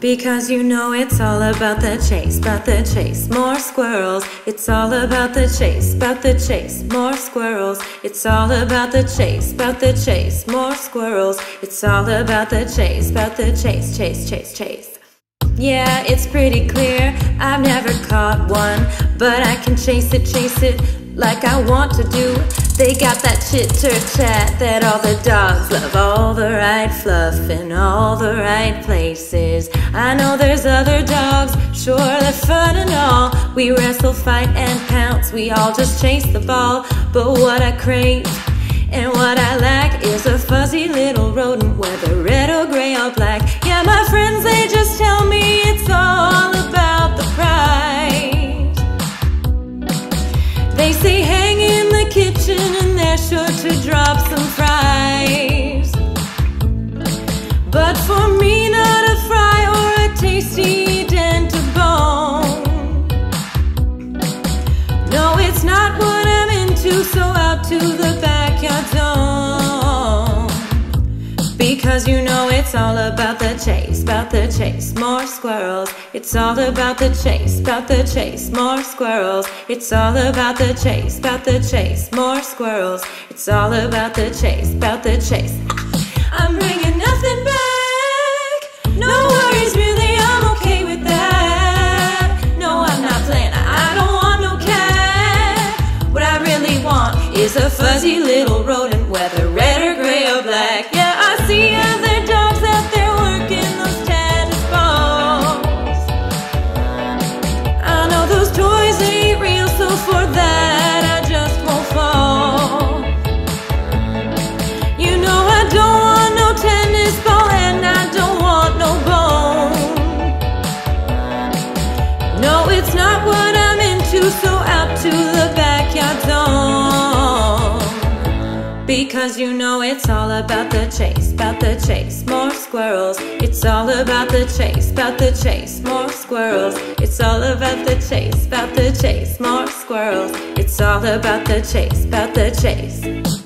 Because you know it's all about the chase, more squirrels. It's all about the chase, more squirrels. It's all about the chase, more squirrels. It's all about the chase, chase, chase, chase. Yeah, it's pretty clear, I've never caught one, but I can chase it like I want to do. They got that chitter-chat that all the dogs love, all the right fluff in all the right places. I know there's other dogs, sure they're fun and all. We wrestle, fight, and pounce, we all just chase the ball. But what I crave and what I lack is a fuzzy little rodent, whether red or gray or black. Yeah, my friends, they just tell me it's all about the prize. They say, hang in the kitchen and they're sure to drop some fries. But for me, not a fry or a tasty dent to bone. No, it's not what I'm into, so out to the backyard zone. Because you know it's all about the chase, more squirrels. It's all about the chase, more squirrels. It's all about the chase, more squirrels. It's all about the chase, I'm bringing nothing back. No worries, really, I'm okay with that. No, I'm not playing, I don't want no cat. What I really want is a fuzzy little rodent, whether red or gray or black. Yeah, I see other dogs out there working those tennis balls. I know those toys ain't real, so for that I just won't fall. You know I don't want no tennis ball and I don't want no bone. No, it's not what I'm into, so out to the backyard zone. Because you know it's all about the chase, more squirrels. It's all about the chase, more squirrels. It's all about the chase, more squirrels. It's all about the chase, about the chase.